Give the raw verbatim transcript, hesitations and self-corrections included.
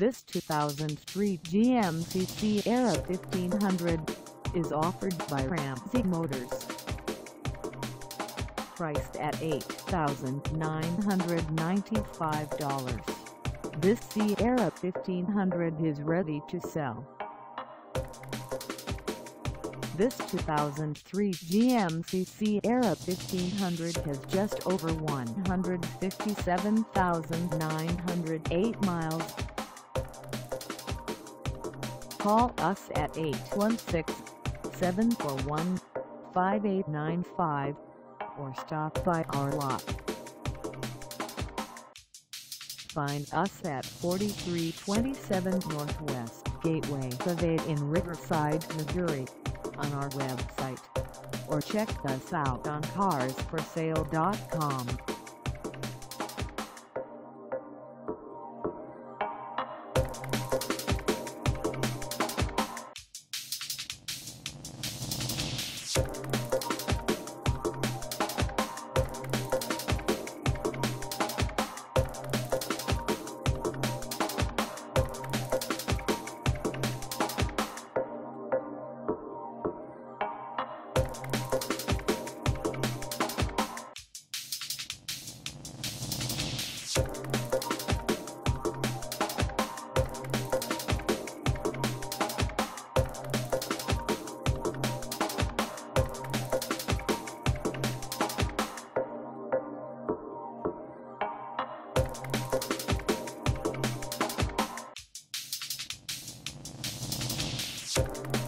This two thousand three G M C Sierra fifteen hundred is offered by Ramsey Motors. Priced at eight thousand nine hundred ninety-five dollars, this Sierra fifteen hundred is ready to sell. This two thousand three G M C Sierra fifteen hundred has just over one hundred fifty-seven thousand nine hundred eight miles. Call us at eight one six, seven four one, five eight nine five or stop by our lot. Find us at forty-three twenty-seven Northwest Gateway Ave in Riverside, Missouri, on our website, or check us out on cars for sale dot com. We'll